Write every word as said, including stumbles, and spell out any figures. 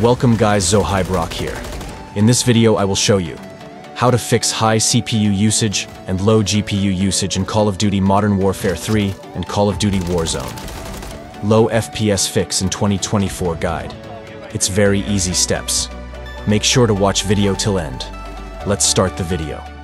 Welcome guys, Zohaib Rock here. In this video I will show you how to fix high C P U usage and low G P U usage in Call of Duty Modern Warfare three and Call of Duty Warzone. Low F P S fix in twenty twenty-four guide. It's very easy steps. Make sure to watch video till end. Let's start the video.